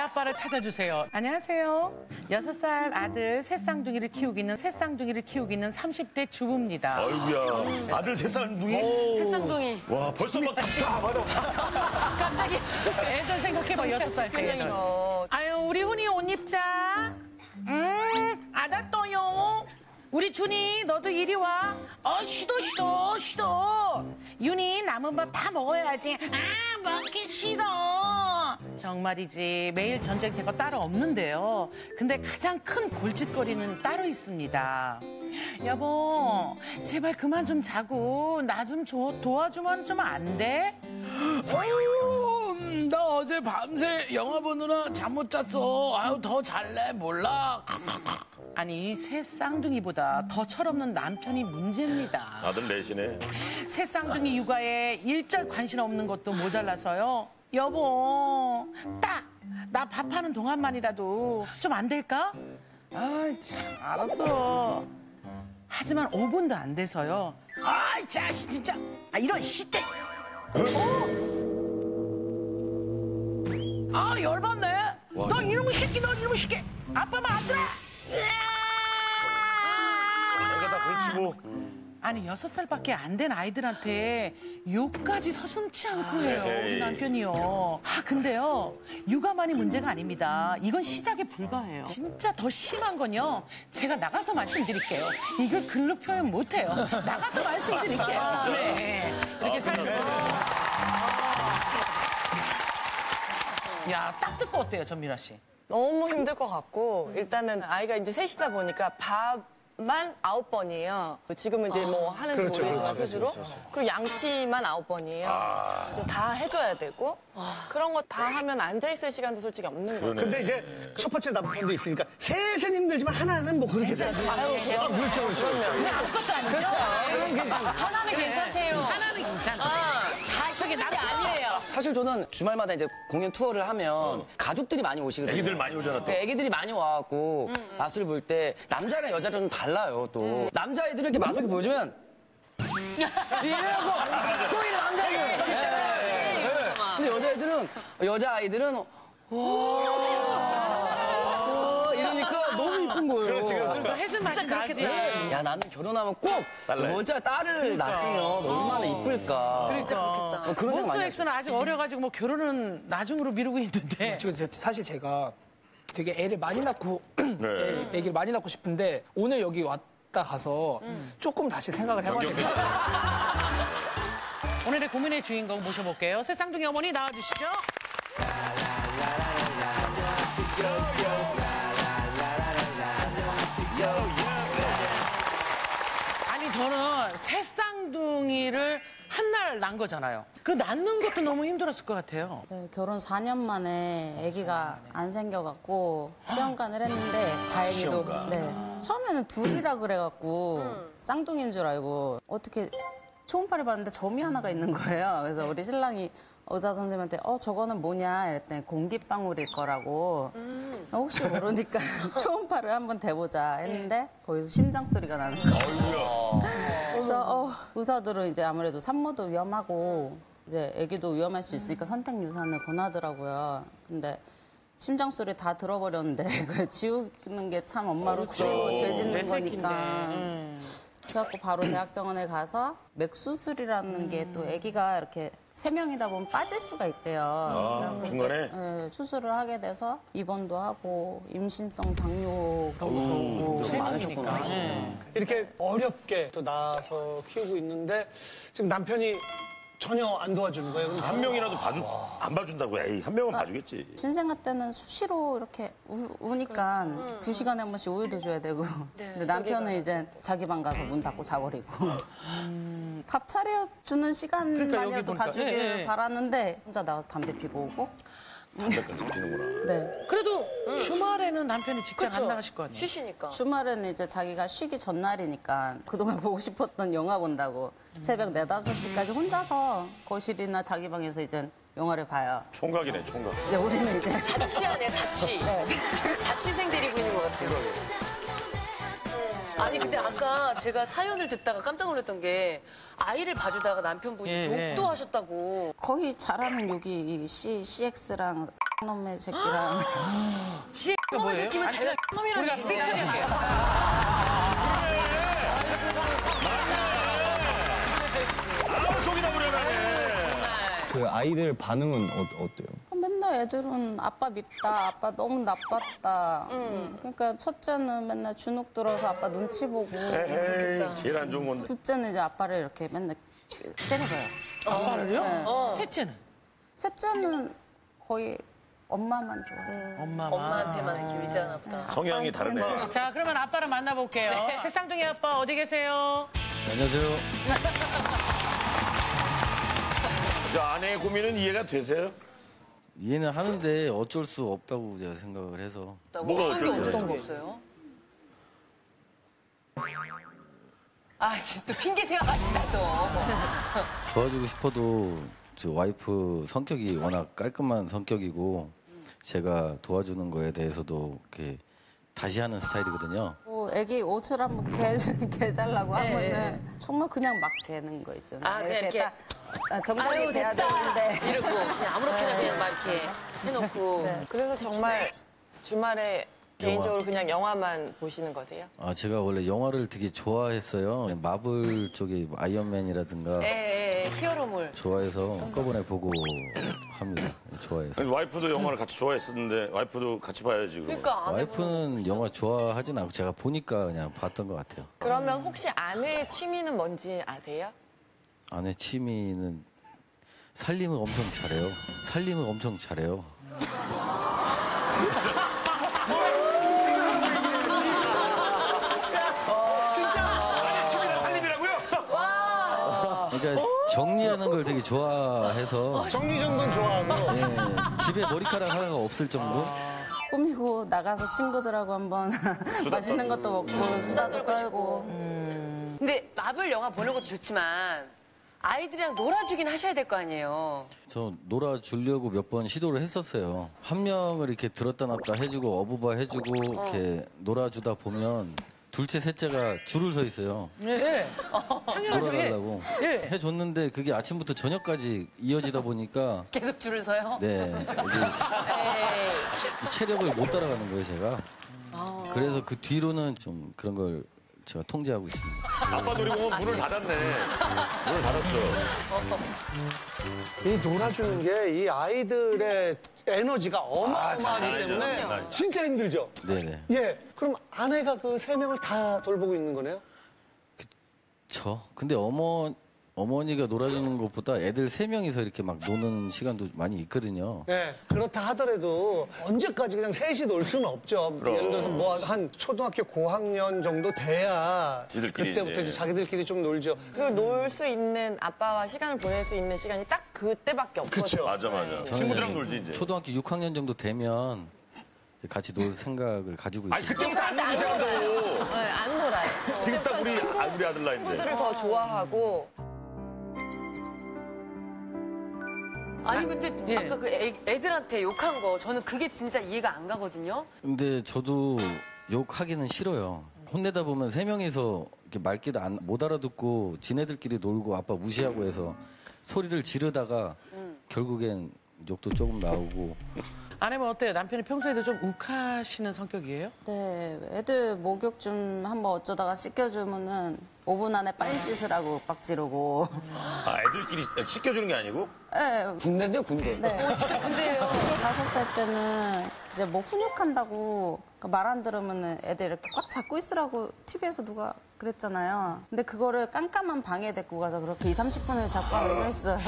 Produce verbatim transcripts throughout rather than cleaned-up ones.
아빠를 찾아주세요. 안녕하세요. 여섯 살 아들 새쌍둥이를 키우고 있는 새쌍둥이를 키우고 있는 삼십 대 주부입니다. 아이고야. 아들 새쌍둥이? 새쌍둥이. 와, 벌써 막 다 받아. 갑자기 애들 생각해봐, 여섯 살 때. 아유, 우리 훈이 옷 입자. 음, 알았어요. 우리 준이, 너도 이리 와. 어, 싫어, 싫어, 싫어. 윤이, 남은 밥 다 먹어야지. 아, 먹기 싫어. 정말이지, 매일 전쟁터가 따로 없는데요. 근데 가장 큰 골칫거리는 따로 있습니다. 여보, 제발 그만 좀 자고 나 좀 도와주면 좀 안 돼? 어휴, 나 어제 밤새 영화 보느라 잠 못 잤어. 아유, 더 잘래, 몰라. 아니, 이 새 쌍둥이보다 더 철없는 남편이 문제입니다. 아들 내시네. 새 쌍둥이 육아에 일절 관심 없는 것도 모자라서요. 여보, 딱! 나 밥하는 동안만이라도 좀 안 될까? 아이, 참, 알았어. 하지만 오 분도 안 돼서요. 아이, 자식, 진짜! 아, 이런 시대! 어? 아, 열받네. 와, 너 이놈의 새끼, 너 이놈의 새끼! 아빠만 안 들어! 내가 다 걸치고. 아니, 여섯 살밖에 안 된 아이들한테 욕까지 서슴지 않고 해요, 우리 남편이요. 아, 근데요, 육아만이 문제가 아닙니다. 이건 시작에 불과해요. 진짜 더 심한 건요, 제가 나가서 말씀드릴게요. 이걸 글로 표현 못해요. 나가서 말씀드릴게요. 네, 이렇게 살고. 야, 딱 듣고 어때요, 전미라 씨? 너무 힘들 것 같고, 일단은 아이가 이제 셋이다 보니까 밥만 아홉 번이에요. 지금은 이제 뭐 하는지 그렇죠, 모르겠어요, 스스로. 그렇죠, 그렇죠. 그리고 양치만 아홉 번이에요. 아... 다 해줘야 되고, 아... 그런 거 다 하면 앉아있을 시간도 솔직히 없는 거예요. 근데 이제 첫 번째 남편도 있으니까 셋은 힘들지만 하나는 뭐 그렇게 되지. 아유, 아, 그렇죠, 그렇죠. 그냥 아무것도 아니죠. 그렇죠. 하나는 괜찮아. 하나는 괜찮대요. 하나는 괜찮아. 다 저게 남편 아니에요. 사실 저는 주말마다 이제 공연 투어를 하면 어. 가족들이 많이 오시거든요. 애기들 많이 오잖아. 또. 애기들이 많이 와갖고 마술 볼 때 남자랑 여자랑 좀 달라요. 또 음. 남자애들은 이렇게 마술기 보여주면 이래갖고 꼭 이래 남자애들. 네. 네. 근데 여자애들은 여자아이들은 와, 와 이러니까 너무 이쁜 거예요. 그렇지, 그렇지. 해준 맛이 나지. 야, 나는 결혼하면 꼭 딸래. 여자 딸을 그러니까. 낳았으면 얼마나 이쁠까. 그러니까. 어, 그런 생각 많이 했어요. 아직 어려가지고 뭐 결혼은 나중으로 미루고 있는데. 사실 제가 되게 애를 많이 낳고 네. 애기를 많이 낳고 싶은데 오늘 여기 왔다 가서 음. 조금 다시 생각을 해봐야 될 것 같아요. 오늘의 고민의 주인공 모셔볼게요. 새 쌍둥이 어머니 나와주시죠. 저는 새 쌍둥이를 한 날 낳은 거잖아요. 그 낳는 것도 너무 힘들었을 것 같아요. 네, 결혼 사 년 만에 아기가 안 생겨갖고 시험관을 했는데 다행히도 네. 처음에는 둘이라 그래갖고 쌍둥이인 줄 알고 어떻게 초음파를 봤는데 점이 하나가 있는 거예요. 그래서 우리 신랑이 의사 선생님한테 어 저거는 뭐냐 이랬더니 공기방울일 거라고 음. 혹시 모르니까 초음파를 한번 대보자 했는데 거기서 심장 소리가 나는 거예요. 그래서 어, 의사들은 이제 아무래도 산모도 위험하고 이제 아기도 위험할 수 있으니까 선택 유산을 권하더라고요. 근데 심장 소리 다 들어버렸는데 그걸 지우는 게 참 엄마로서 죄짓는 거니까. 음. 그래갖고 바로 대학병원에 가서 맥수술이라는 음. 게 또 아기가 이렇게 세 명이다 보면 빠질 수가 있대요. 아, 중간에? 네, 수술을 하게 돼서 입원도 하고 임신성 당뇨 그런 것도 오고 많으셨구나. 네. 이렇게 어렵게 또 낳아서 키우고 있는데 지금 남편이 전혀 안 도와주는 거예요. 한 아, 명이라도 봐주, 아, 안 봐준다고. 에이, 한 명은 그러니까, 봐주겠지. 신생아 때는 수시로 이렇게 우, 우니까 음, 두 시간에 한 번씩 우유도 줘야 되고. 네, 근데 남편은 이제 자기 방 가서 문 닫고 자버리고. 음, 밥 차려주는 시간만이라도 그러니까 봐주길 네, 네. 바라는데 혼자 나가서 담배 피고 오고. 담배까지 피는구나. 네. 그래도 음. 주말에는 남편이 직장 그쵸? 안 나가실 거 아니에요? 쉬시니까. 주말에는 이제 자기가 쉬기 전날이니까 그동안 보고 싶었던 영화 본다고 음. 새벽 네, 다섯 시까지 혼자서 거실이나 자기 방에서 이제 영화를 봐요. 총각이네, 총각. 네, 우리는 이제. 자취하네, 자취. 네. 자취생 데리고 있는 것 같아요. 아니 근데 아까 제가 사연을 듣다가 깜짝 놀랐던 게 아이를 봐주다가 남편분이 예, 욕도 예. 하셨다고. 거의 잘하는 욕이 C, CX랑 놈의 새끼랑. C, 놈의 새끼면 자기가 놈이라는 거지. 우리가 삐쳐야 돼. 아, 속이다 보려고. 그 아이들 반응은 어, 어때요? 맨날 애들은 아빠 밉다, 아빠 너무 나빴다. 음. 그러니까 첫째는 맨날 주눅 들어서 아빠 눈치 보고. 에이, 제일 안 좋은 건데. 둘째는 이제 아빠를 이렇게 맨날 째려봐요. 아빠를요? 네. 어. 셋째는? 셋째는 거의 엄마만 좋아해요. 엄마만. 엄마한테만 기우지 않아 보다. 성향이 다르네. 자, 그러면 아빠를 만나볼게요. 네. 새쌍둥이 아빠 어디 계세요? 네, 안녕하세요. 아내의 고민은 이해가 되세요? 이해는 하는데 어쩔 수 없다고 제가 생각을 해서. 뭐가 어쩔 게 어떤 거 없어요? 아 진짜 핑계세가 맛있다 또. 도와주고 싶어도 저 와이프 성격이 워낙 깔끔한 성격이고 제가 도와주는 거에 대해서도 이렇게 다시 하는 스타일이거든요. 뭐 애기 옷을 한번 개, 개달라고 네, 하면은 네. 정말 그냥 막 개는 거 있잖아요. 아 그냥 이렇게. 딱 아, 정답이 돼야 되는데 이러고 그냥 아무렇게나 네. 그냥 막 이렇게 해놓고 네. 그래서 정말 주말에 영화. 개인적으로 그냥 영화만 보시는 거세요? 아 제가 원래 영화를 되게 좋아했어요. 마블 쪽에 아이언맨이라든가 에, 에, 에, 히어로물 좋아해서 한꺼번에 보고 합니다. 좋아해서. 아니, 와이프도 영화를 같이 좋아했었는데 와이프도 같이 봐야지. 그러니까 와이프는 영화 좋아하진 않고 제가 보니까 그냥 봤던 것 같아요. 그러면 혹시 아내의 취미는 뭔지 아세요? 아내 취미는 살림을 엄청 잘해요. 살림을 엄청 잘해요. 그러니까 정리하는 걸 되게 좋아해서 정리정돈 좋아하고 네, 집에 머리카락 하나가 없을 정도? 꾸미고 나가서 친구들하고 한번 맛있는 것도 먹고 수다도 떨고 음... 근데 마블 영화 보는 것도 좋지만 아이들이랑 놀아주긴 하셔야 될 거 아니에요? 저 놀아주려고 몇 번 시도를 했었어요. 한 명을 이렇게 들었다 놨다 해주고 어부바 해주고 어. 이렇게 놀아주다 보면 둘째, 셋째가 줄을 서 있어요. 네. 놀아달라고. 네. 해줬는데 그게 아침부터 저녁까지 이어지다 보니까 계속 줄을 서요? 네. 체력을 못 따라가는 거예요, 제가. 아. 그래서 그 뒤로는 좀 그런 걸 제가 통제하고 있습니다. 아빠 놀이공원 문을 닫았네. 문을 닫았어. 이 놀아주는 게 이 아이들의 에너지가 어마어마하기 아, 때문에 그럼요. 진짜 힘들죠? 네네. 예. 그럼 아내가 그 세 명을 다 돌보고 있는 거네요? 그쵸. 근데 어머, 어머니가 놀아주는 것보다 애들 세 명이서 이렇게 막 노는 시간도 많이 있거든요. 네. 그렇다 하더라도 언제까지 그냥 셋이 놀 수는 없죠. 그럼. 예를 들어서 뭐 한 초등학교 고학년 정도 돼야 그때부터 이제 자기들끼리 좀 놀죠. 그리고 놀 수 있는 아빠와 시간을 보낼 수 있는 시간이 딱 그때밖에 없거든요. 그쵸. 맞아, 맞아. 네. 친구들이랑 놀지 이제. 초등학교 육 학년 정도 되면 같이 놀 생각을 가지고 있어요. 아니, 그때부터 안 놀자고. 네, 안 놀아요. 지금 딱 우리, 우리 아들 나이인데. 친구들을 더 좋아하고. 아니 근데 예. 아까 그 애, 애들한테 욕한 거 저는 그게 진짜 이해가 안 가거든요. 근데 저도 욕하기는 싫어요. 혼내다 보면 세 명이서 이렇게 말귀도 안, 못 알아듣고 지네들끼리 놀고 아빠 무시하고 해서 소리를 지르다가 음. 결국엔 욕도 조금 나오고. 아내는 어때요? 남편이 평소에도 좀 욱하시는 성격이에요? 네, 애들 목욕 좀 한번 어쩌다가 씻겨주면은 오 분 안에 빨리 씻으라고 빡 지르고. 아, 애들끼리 씻겨주는 게 아니고? 네. 군대인데요, 군대. 네. 오, 진짜 군대예요. 다섯 살 때는 이제 뭐 훈육한다고 말 안 들으면은 애들 이렇게 꽉 잡고 있으라고 티비에서 누가 그랬잖아요. 근데 그거를 깜깜한 방에 데리고 가서 그렇게 이삼십 분을 잡고 앉아 있어요.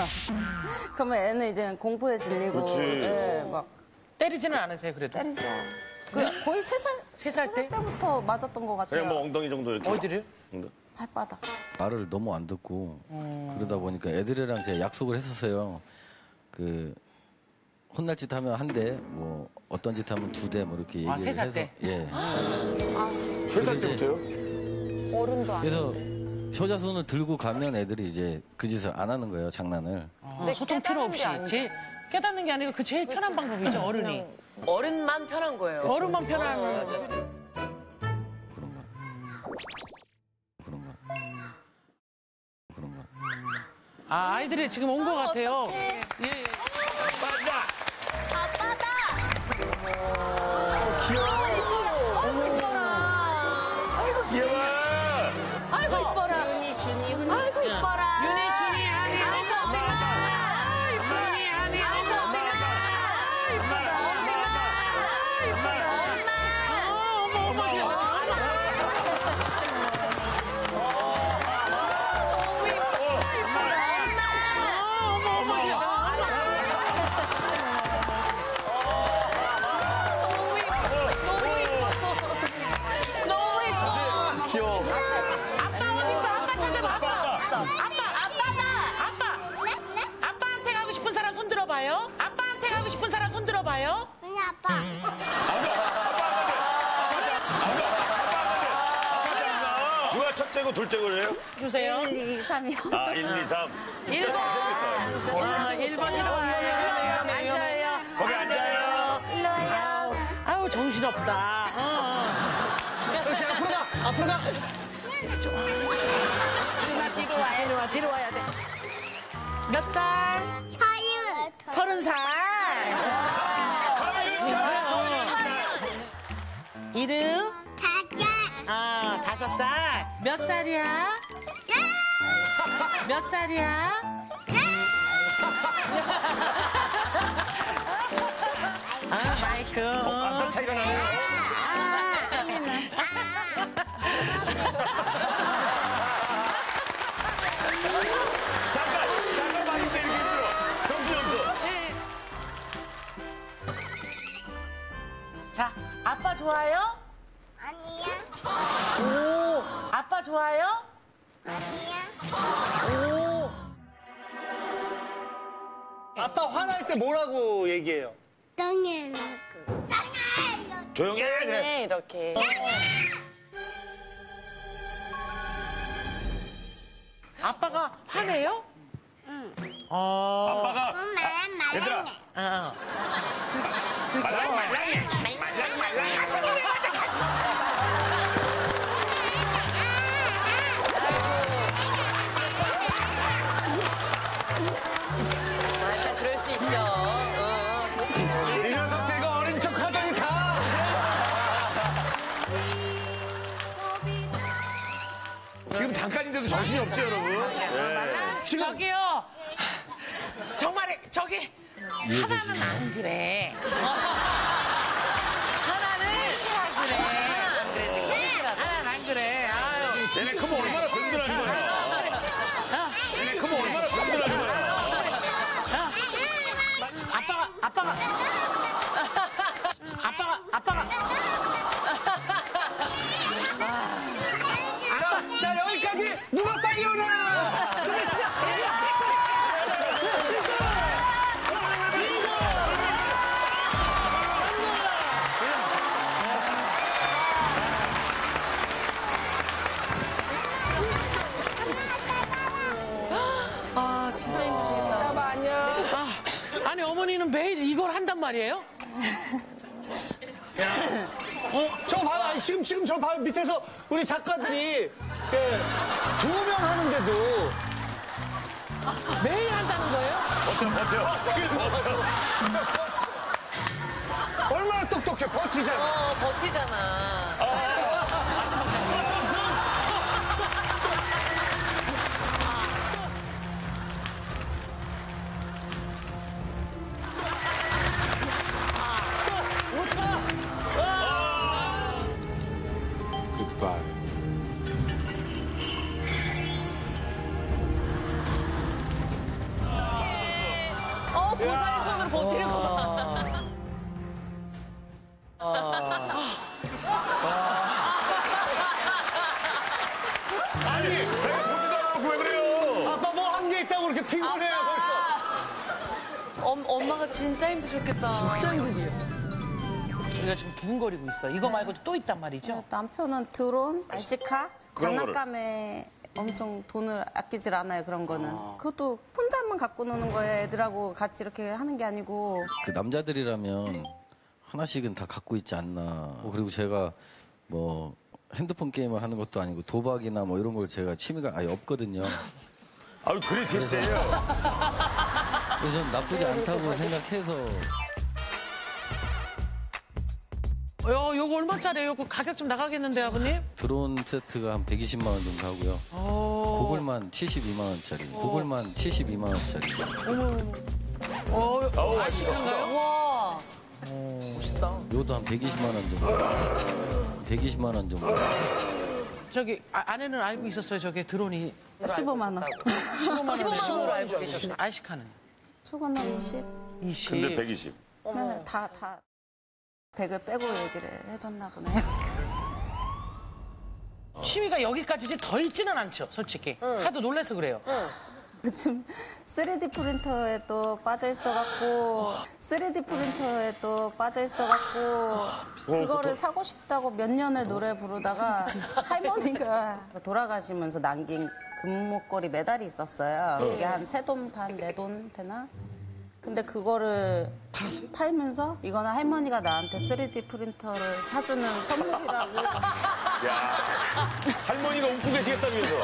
그러면 애는 이제 공포에 질리고. 네, 막. 때리지는 않으세요, 그래도? 때리죠. 그 거의 세 살, 세 살 때? 때부터 맞았던 것 같아요. 그냥 뭐 엉덩이 정도 이렇게. 어디를? 발바닥. 말을 너무 안 듣고 음... 그러다 보니까 애들이랑 제가 약속을 했었어요. 그 혼날 짓 하면 한 대, 뭐 어떤 짓 하면 두 대, 뭐 이렇게 얘기를 아, 세 살 해서. 때? 예. 아, 세 살 때부터요? 어른도 안 돼. 효자손을 들고 가면 애들이 이제 그 짓을 안 하는 거예요, 장난을. 아, 소통 필요 없이. 제 깨닫는 게 아니고 그 제일 그렇죠. 편한 방법이죠, 어른이. 어른만 편한 거예요. 어른만 편한 거예요. 그런 거. 그런가? 그런가? 아, 아이들이 지금 온 것 같아요. 예, 예. 아빠다! 아빠다! 오, 귀여워. 아이고, 이뻐라. 아이고, 귀여워. 아이고, 이뻐라. 윤희, 준이, 훈이. 아이고, 이뻐라. 윤희, 준이, 하니. 아이고, 엄마가. 윤희, 하니. 아이고, 엄마가. 이뻐라. 엄마. 엄마. 엄마. 엄마. 엄마. 아빠한테 가고 싶은 사람 손 들어봐요. 그냥 아빠. 누가 첫째고 둘째고 그래요? 주세요. 일, 이, 삼이요. 아, 일, 이, 삼. 일 번. 아, 일 번이라고 하면 앉아요. 거기 앉아요. 일로 와요. 아우, 정신없다. 그렇지, 앞으로 가. 앞으로 가. 좋아. 준아, 뒤로 와야 돼. 뒤로 와야 돼. 몇 살? 서른 살. 이름? 다섯. 아, 다섯 살. 몇 살이야? 몇 살이야? 아, 마이크. 한 살 차이가 나네요. 자, 아빠 좋아요? 아니야. 오, 아빠 좋아요? 아니야. 오. 아빠 화날 때 뭐라고 얘기해요? 똥해. 조용해. 그래. 이렇게. 아빠가 화내요? 응. 어. 아빠가. 얘들아. 어. 말랑 말랑해. 가슴이 왜 맞아, 가슴. 맞아, 그럴 수 있죠. 어. 이 녀석들 어린 척 하더니 가. 지금 잠깐인데도 정신이 없죠, 여러분? 네. 지금... 저기요. 정말 저기 하나는 안 그래. 얘네 크면 얼마나 든든한 거야. 얘네 크면 얼마나 든든한 거야. 아빠가, 아빠가. 아빠가, 아빠가. 자, 자, 여기까지 누가 빨리 오나. 준비 시작. 진짜 힘드시겠다. 아빠 안녕. 아, 아니 어머니는 매일 이걸 한단 말이에요? 어? 저 봐요. 아니, 지금 지금 저 봐요. 밑에서 우리 작가들이 예, 두 명 하는데도 매일 한다는 거예요? 버텨 버텨. 버텨. 얼마나 똑똑해. 버티잖아. 어, 버티잖아. 어. 고사의 손으로 버티는구나. 아니, 내가 보지도 않고 왜 그래요? 아빠 뭐 한 게 있다고 그렇게 피곤해요, 벌써. 엄, 엄마가 진짜 힘드셨겠다. 진짜 힘드시겠다. 우리가 지금 두근거리고 있어. 이거 네. 말고도 또 있단 말이죠? 어, 남편은 드론, 날씨카, 장난감에... 거를. 엄청 돈을 아끼질 않아요, 그런 거는. 아. 그것도 혼자만 갖고 노는 거예요, 애들하고 같이 이렇게 하는 게 아니고. 그 남자들이라면 하나씩은 다 갖고 있지 않나. 그리고 제가 뭐 핸드폰 게임을 하는 것도 아니고 도박이나 뭐 이런 걸 제가 취미가 아예 없거든요. 아유 그래서 했어요. 그래서 전 나쁘지 않다고 생각해서. 요, 요거 얼마짜리예요? 그 가격 좀 나가겠는데 아버님? 드론 세트가 한 백이십만 원 정도 하고요. 고글만 칠십이만 원짜리. 고글만 칠십이만 원짜리. 오, 어, 어, 아시는가요? 와, 멋있다. 요도 한 백이십만 원 정도. 백이십만 원 정도. 저기 아, 아내는 알고 있었어요. 저게 드론이 십오만 원. 십오만 원으로 알고 계셨어요. 아이시카는? 속은 이십. 이십. 근데 백이십. 네, 다 다. 백을 빼고 얘기를 해줬나 보네요. 취미가 여기까지지 더 있지는 않죠, 솔직히. 응. 하도 놀라서 그래요. 응. 요즘 쓰리디 프린터에 또 빠져 있어갖고 쓰리디 프린터에 또 빠져 있어갖고 그거를 사고 싶다고 몇 년을 노래 부르다가 할머니가 돌아가시면서 남긴 금목걸이 메달이 있었어요. 그게 한 세 돈 반, 네 돈 되나? 근데 그거를 팔았어요? 팔면서 이거는 할머니가 나한테 쓰리디 프린터를 사주는 선물이라고. 야, 할머니가 웃고 계시겠다면서.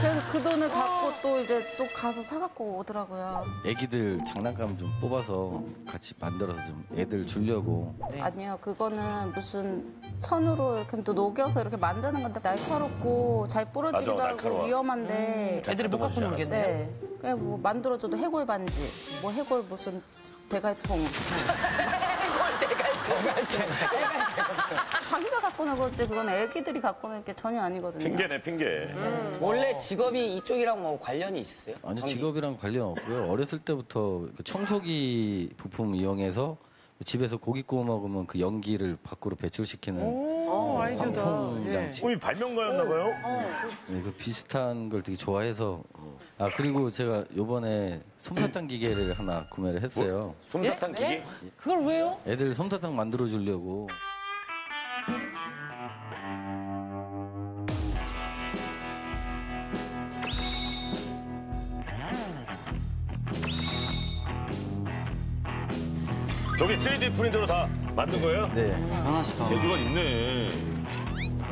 그래서 그 돈을 갖고 또 이제 또 가서 사갖고 오더라고요. 애기들 장난감 좀 뽑아서 같이 만들어서 좀 애들 주려고. 네. 아니요, 그거는 무슨 천으로 이렇게 또 녹여서 이렇게 만드는 건데 날카롭고 잘 부러지기도 맞아, 하고 위험한데. 음, 애들이 못 갖고 놀겠네요. 그냥 뭐 만들어줘도 해골 반지, 뭐 해골 무슨 대갈통. 해골 대갈통. 자기가 갖고 는 거지 그건 애기들이 갖고 는 게 전혀 아니거든요. 핑계네 핑계. 음. 원래 직업이 이쪽이랑 뭐 관련이 있으세요? 아니요, 직업이랑 관련 없고요. 어렸을 때부터 청소기 부품 이용해서 집에서 고기 구워 먹으면 그 연기를 밖으로 배출시키는 환풍 장치. 예. 우리 발명가였나 봐요? 네, 그 비슷한 걸 되게 좋아해서. 아, 그리고 제가 요번에 솜사탕 기계를 하나 구매를 했어요. 뭐? 솜사탕 예? 기계? 예? 그걸 왜요? 애들 솜사탕 만들어 주려고. 저기 쓰리디 프린터로 다 만든 거예요? 네. 하나씩 다. 재주가 있네.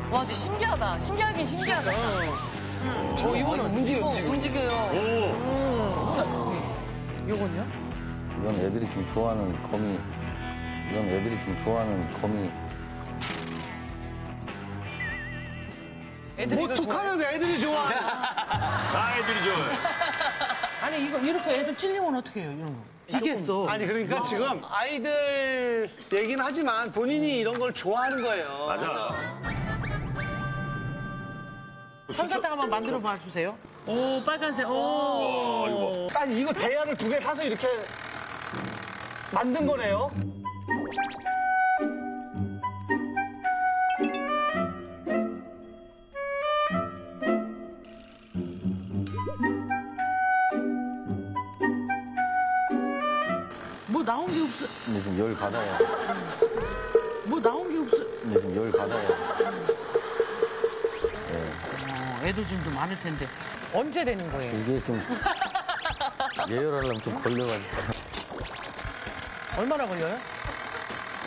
와, 근데 신기하다. 신기하긴 신기하다. 음. 이거, 어, 이거는 움직여, 움직여. 움직여요. 오. 요건요? 이건 애들이 좀 좋아하는 거미. 이건 애들이 좀 좋아하는 거미. 애들이 뭐 툭하면 애들이 좋아. 다 애들이 좋아해. 아니 이거 이렇게 애들 찔리면 어떻게 해요? 이런 거. 비겠어. 아니 그러니까 어. 지금 아이들 얘기는 하지만 본인이 이런 걸 좋아하는 거예요. 맞아. 맞아. 솜사탕 한번 만들어 봐 주세요. 오, 빨간색. 오. 와, 이거 봐. 아니, 이거 대야를 두 개 사서 이렇게 만든 거네요. 뭐 나온 게 없어. 근데 지금 열 받아요. 뭐 나온 게 없어. 근데 지금 열 받아요. 애도 좀 좀 많을 텐데 언제 되는 거예요? 이게 좀 예열하려면 좀 걸려가지고. 얼마나 걸려요?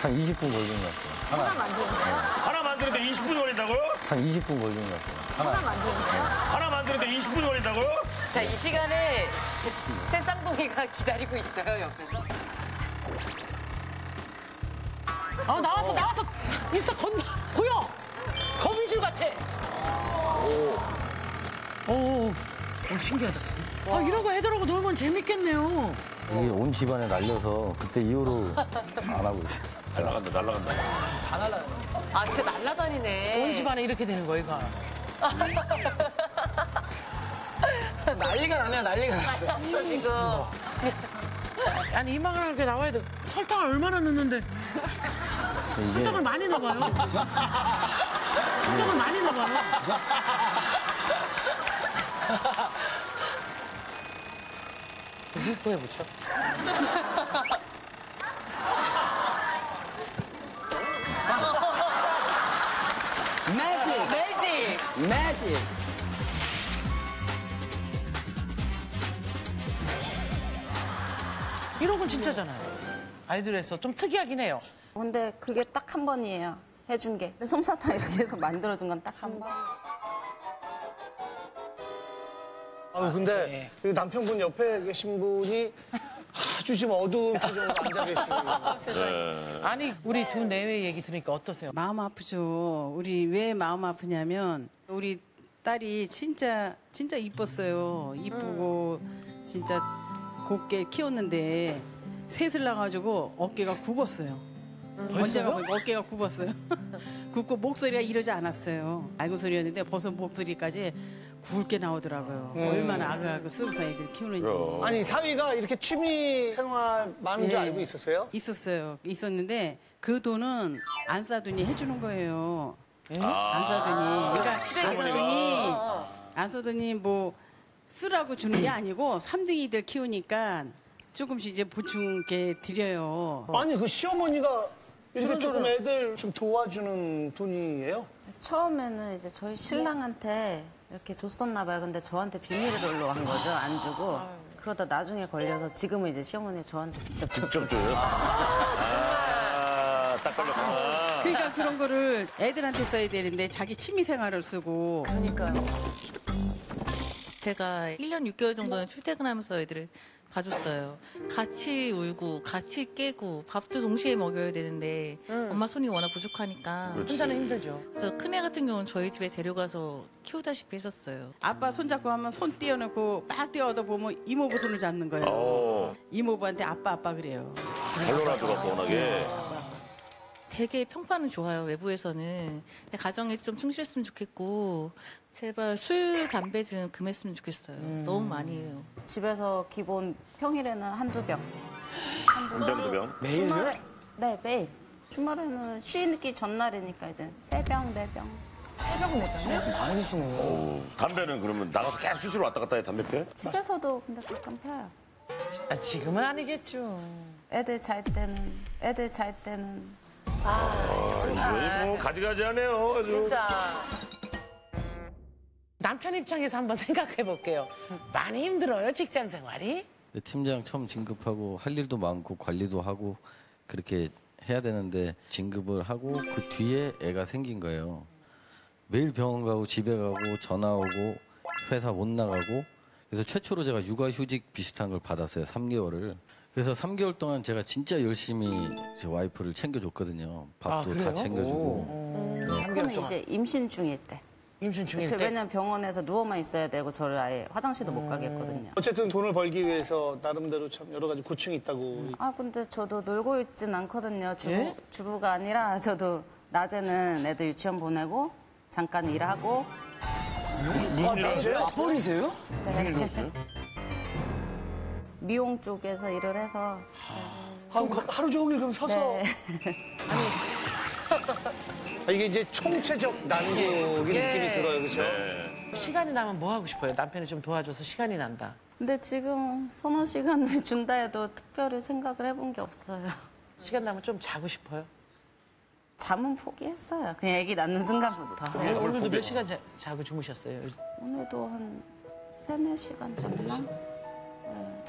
한 이십 분 걸리는 것 같아요. 하나 만드는데? 하나 만드는데 이십 분 걸린다고요? 한 이십 분 걸리는 것 같아요. 하나 만드는데? 하나 만드는데 이십 분 걸린다고요? 자, 이 시간에 새 쌍둥이가 기다리고 있어요, 옆에서. 아, 나왔어, 나왔어. 인스타 건다. 보여. 거미줄 같아. 오, 오, 오, 신기하다. 와. 아, 이러고 애들하고 놀면 재밌겠네요. 이게 온 집안에 날려서 그때 이후로 안 하고 있어요. 날라간다, 날라간다. 다 날라. 아, 진짜 날라다니네. 온 집안에 이렇게 되는 거야, 이거. 난리가 나네요, 난리가 났어. 났어, 지금. 아니, 이만큼 이렇게 나와야 돼. 설탕을 얼마나 넣는데. 이게... 설탕을 많이 넣어봐요. 설탕을 많이 넣어봐요. 이거에 붙여. 매직, 매직, 매직. 이런 건 진짜잖아요. 아이들에서 좀 특이하긴 해요. 근데 그게 딱 한 번이에요. 해준 게. 근데 솜사탕 이렇게 해서 만들어준 건 딱 한 번. 아 근데 네. 남편분 옆에 계신 분이 아주 지금 어두운 표정으로 앉아 계시는. 네. 아니 우리 두 내외 얘기 들으니까 어떠세요? 마음 아프죠. 우리 왜 마음 아프냐면 우리 딸이 진짜 진짜 이뻤어요. 이쁘고 진짜 곱게 키웠는데 셋을 낳아가지고 어깨가 굽었어요. 언제 가보니까 어깨가 굽었어요. 굽고 목소리가 이러지 않았어요. 알고 소리였는데 벌써 목소리까지 굵게 나오더라고요. 음. 얼마나 아그아그 쓰고서 애들 키우는지. 아니 사위가 이렇게 취미 생활 많은 네. 줄 알고 있었어요? 있었어요. 있었는데 그 돈은 안 싸더니 해주는 거예요. 네? 아 안 싸더니. 그러니까 안 싸더니 안 싸더니 뭐 쓰라고 주는 게 아니고 삼등이들 키우니까 조금씩 이제 보충 게 드려요. 아니 그 시어머니가 이렇게 조금 애들 좀 도와주는 돈이에요? 처음에는 이제 저희 신랑한테 이렇게 줬었나 봐요. 근데 저한테 비밀로 한 거죠. 안 주고. 그러다 나중에 걸려서 지금은 이제 시어머니가 저한테 직접 직접 줘요. 아, 딱 걸렸구나. 그러니까 그런 거를 애들한테 써야 되는데 자기 취미 생활을 쓰고. 그러니까. 제가 일 년 육 개월 정도는 출퇴근하면서 애들을 봐줬어요. 같이 울고 같이 깨고 밥도 동시에 먹여야 되는데 응. 엄마 손이 워낙 부족하니까 그렇지. 혼자는 힘들죠. 그래서 큰애 같은 경우는 저희 집에 데려가서 키우다시피 했었어요. 아빠 손잡고 하면 손 떼어놓고 빡 떼어다 보면 이모부 손을 잡는 거예요. 오. 이모부한테 아빠 아빠 그래요. 결론하더라고 워낙에. 되게 평판은 좋아요. 외부에서는. 근데 가정에 좀 충실했으면 좋겠고 제발 술, 담배 좀 금했으면 좋겠어요. 음. 너무 많이 해요. 집에서 기본 평일에는 한두 병. 한두 병, 두 병? 매일? 네, 매일. 주말에는 쉬기 전날이니까 이제 세 병, 네 병. 세 병은 못 담배? 많이 쓰네. 담배는 그러면 나가서 계속 수시로 왔다 갔다 해, 담배 펴요? 집에서도 근데 가끔 펴요. 아, 지금은 아니겠죠. 애들 잘 때는, 애들 잘 때는. 아, 이거 뭐 가지가지 하네요. 아주. 진짜. 남편 입장에서 한번 생각해 볼게요. 많이 힘들어요, 직장 생활이? 팀장 처음 진급하고 할 일도 많고 관리도 하고 그렇게 해야 되는데 진급을 하고 그 뒤에 애가 생긴 거예요. 매일 병원 가고 집에 가고 전화 오고 회사 못 나가고 그래서 최초로 제가 육아휴직 비슷한 걸 받았어요, 삼 개월을. 그래서 삼 개월 동안 제가 진짜 열심히 제 와이프를 챙겨줬거든요. 밥도 아, 다 챙겨주고. 네. 그거는 이제 임신 중일 때. 임신 중일 때? 왜냐면 병원에서 누워만 있어야 되고 저를 아예 화장실도 음... 못 가게 했거든요. 어쨌든 돈을 벌기 위해서 나름대로 참 여러 가지 고충이 있다고. 아 근데 저도 놀고 있진 않거든요. 주부, 예? 주부가 아니라 저도 낮에는 애들 유치원 보내고 잠깐 일하고. 무슨 아, 일 하세요? 맞벌이세요? 네. 무슨 일 하세요? 미용 쪽에서 일을 해서 하... 하루, 하루 종일 그럼 서서 네. 아니... 이게 이제 총체적 난국의 예. 느낌이 들어요, 그렇죠? 네. 시간이 나면 뭐 하고 싶어요? 남편이 좀 도와줘서 시간이 난다. 근데 지금 서너 시간을 준다 해도 특별히 생각을 해본 게 없어요. 시간 나면 좀 자고 싶어요? 잠은 포기했어요. 그냥 애기 낳는 순간부터. 네. 오늘도 몇 시간 자, 자고 주무셨어요? 오늘도 한 세네 시간 잤나?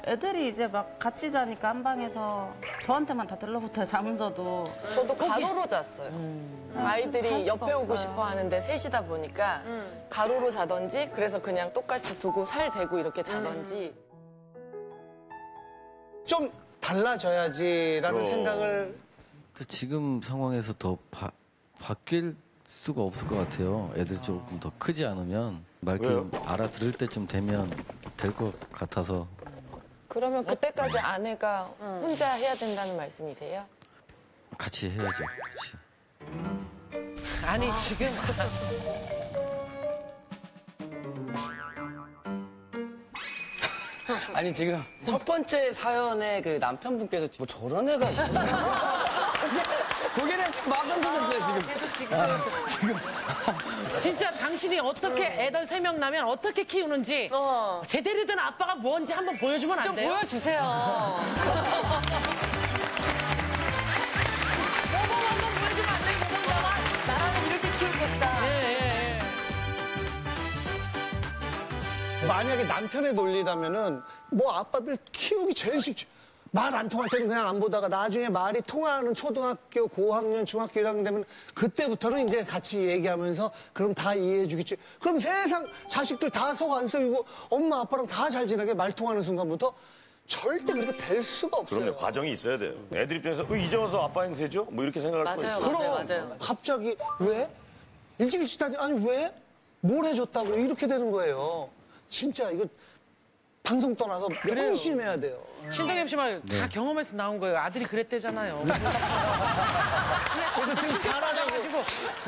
애들이 이제 막 같이 자니까 한 방에서 저한테만 다 들러붙어요, 자면서도. 저도 가로로 잤어요. 음. 아이들이 옆에 오고 싶어 하는데 셋이다 보니까 음. 가로로 자던지 그래서 그냥 똑같이 두고 살 대고 이렇게 자던지. 음. 좀 달라져야지라는 어. 생각을. 지금 상황에서 더 바, 바뀔 수가 없을 것 같아요. 애들 조금 더 크지 않으면. 말끔 알아들을 때쯤 되면 될 것 같아서. 그러면 그때까지 아내가 응. 혼자 해야 된다는 말씀이세요? 같이 해야죠, 같이. 아니, 지금. 아니, 지금 첫 번째 사연에 그 남편분께서 뭐 저런 애가 있어요. 고개를 막 흔들었어요, 지금. 계속 지금. 아, 지금. 진짜 당신이 어떻게 음. 애들 세 명 나면 어떻게 키우는지 어. 제대로 된 아빠가 뭔지 한번 보여주면 안 돼요? 좀 보여주세요. 모범 한번 보여주면 안 돼요, 모범자가. 나라는 이렇게 키울 것이다. 예, 예. 만약에 남편의 논리라면은 뭐 아빠들 키우기 제일 쉽지. 말 안 통할 때는 그냥 안 보다가 나중에 말이 통하는 초등학교, 고학년, 중학교 일 학년 되면 그때부터는 이제 같이 얘기하면서 그럼 다 이해해 주겠지. 그럼 세상 자식들 다 속 안 썩이고 엄마, 아빠랑 다 잘 지내게 말 통하는 순간부터 절대 그렇게 될 수가 없어요. 그럼요. 과정이 있어야 돼요. 애들 입장에서 어, 이제 와서 아빠 행세죠? 뭐 이렇게 생각할 맞아요, 수 있어요. 그럼 맞아요. 갑자기 왜? 일찍 일찍 다니 아니 왜? 뭘 해줬다고 이렇게 되는 거예요. 진짜 이거 방송 떠나서 명심해야 돼요. 신동엽 씨 말 다 네. 경험해서 나온 거예요. 아들이 그랬대잖아요. 그래서 지금 잘하셔가지고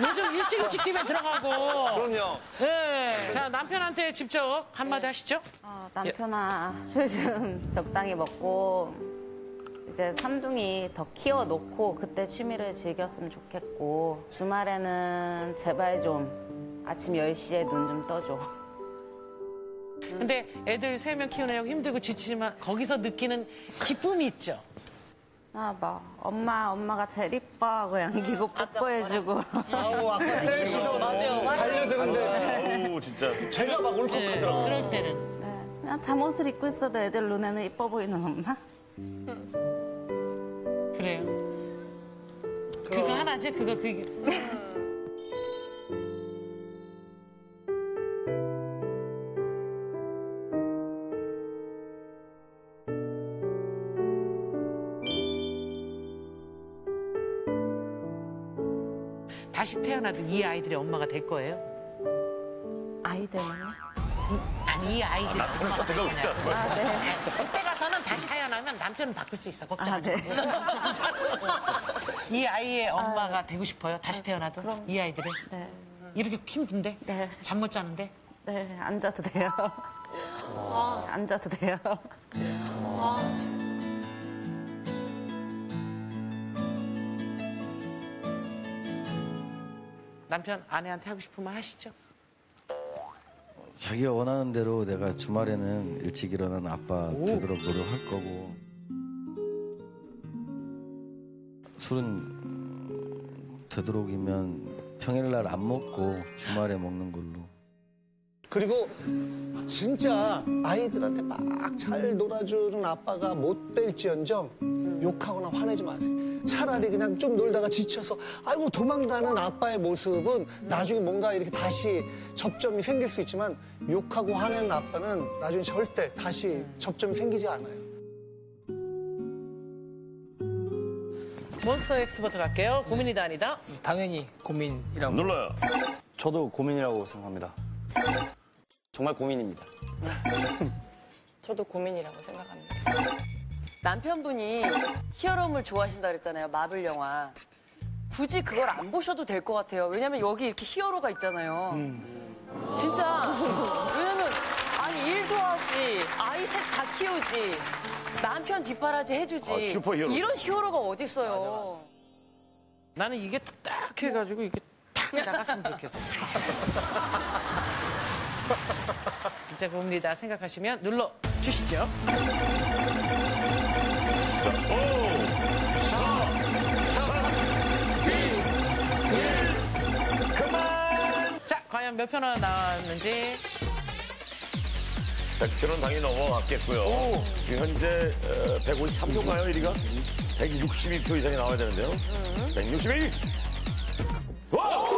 요즘 일찍 일찍 집에 들어가고. 그럼요. 네. 자, 남편한테 직접 한마디 네. 하시죠. 어, 남편아, 술 좀 적당히 먹고 이제 삼둥이 더 키워놓고 그때 취미를 즐겼으면 좋겠고 주말에는 제발 좀 아침 열 시에 눈 좀 떠줘. 근데 애들 세 명 키우느라고 힘들고 지치지만 거기서 느끼는 기쁨이 있죠? 아, 막 엄마, 엄마가 제일 이뻐하고 안기고 음, 뽀뽀해주고. 아우, 아까 세일 씨도 달려드는데. 아우, 진짜. 제가 막 울컥하더라고요. 네, 그럴 때는. 네, 그냥 잠옷을 입고 있어도 애들 눈에는 이뻐 보이는 엄마? 음. 그래요. 그거, 그거 하나지? 그거, 그게. 다시 태어나도 이 아이들의 엄마가 될 거예요? 아이들만요? 아니, 이 아이들. 아, 남편을 선택하고 싶지 않은 거예요? 아, 네. 그때 가서는 다시 태어나면 남편은 바꿀 수 있어. 걱정하지 마. 이 아이의 엄마가 아, 되고 싶어요? 다시 태어나도? 그럼, 이 아이들의? 네. 이렇게 힘든데? 네. 잠 못 자는데? 네, 앉아도 돼요. 와. 앉아도 돼요. 와. 남편, 아내한테 하고 싶은 말 하시죠? 자기가 원하는 대로 내가 주말에는 일찍 일어난 아빠 오. 되도록 노력할 거고 술은 되도록이면 평일날 안 먹고 주말에 먹는 걸로. 그리고 진짜 아이들한테 막 잘 놀아주는 아빠가 못 될지언정 욕하거나 화내지 마세요. 차라리 그냥 좀 놀다가 지쳐서 아이고 도망가는 아빠의 모습은 나중에 뭔가 이렇게 다시 접점이 생길 수 있지만 욕하고 화내는 아빠는 나중에 절대 다시 접점이 생기지 않아요. 몬스터 엑스버터 갈게요. 고민이다 아니다? 당연히 고민이라고. 눌러요. 저도 고민이라고 생각합니다. 정말 고민입니다. 저도 고민이라고 생각합니다. 남편분이 히어로물 좋아하신다 그랬잖아요. 마블 영화. 굳이 그걸 안 보셔도 될 것 같아요. 왜냐면 여기 이렇게 히어로가 있잖아요. 음. 진짜. 왜냐면 아니 일도 하지, 아이 셋 다 키우지, 남편 뒷바라지 해주지. 아, 슈퍼히어로. 이런 히어로가 어딨어요. 맞아. 나는 이게 딱 해가지고 이게 탁 나갔으면 좋겠어. 진짜 고민이다 생각하시면 눌러주시죠. 오, 사, 삼, 이, 일, 그만! 자, 과연 몇 표나 나왔는지. 백 표는 당연히 넘어갔겠고요. 오. 지금 현재 백오십삼 표가요, 일 위가? 백육십이 표 이상이 나와야 되는데요. 음. 백육십이! 와!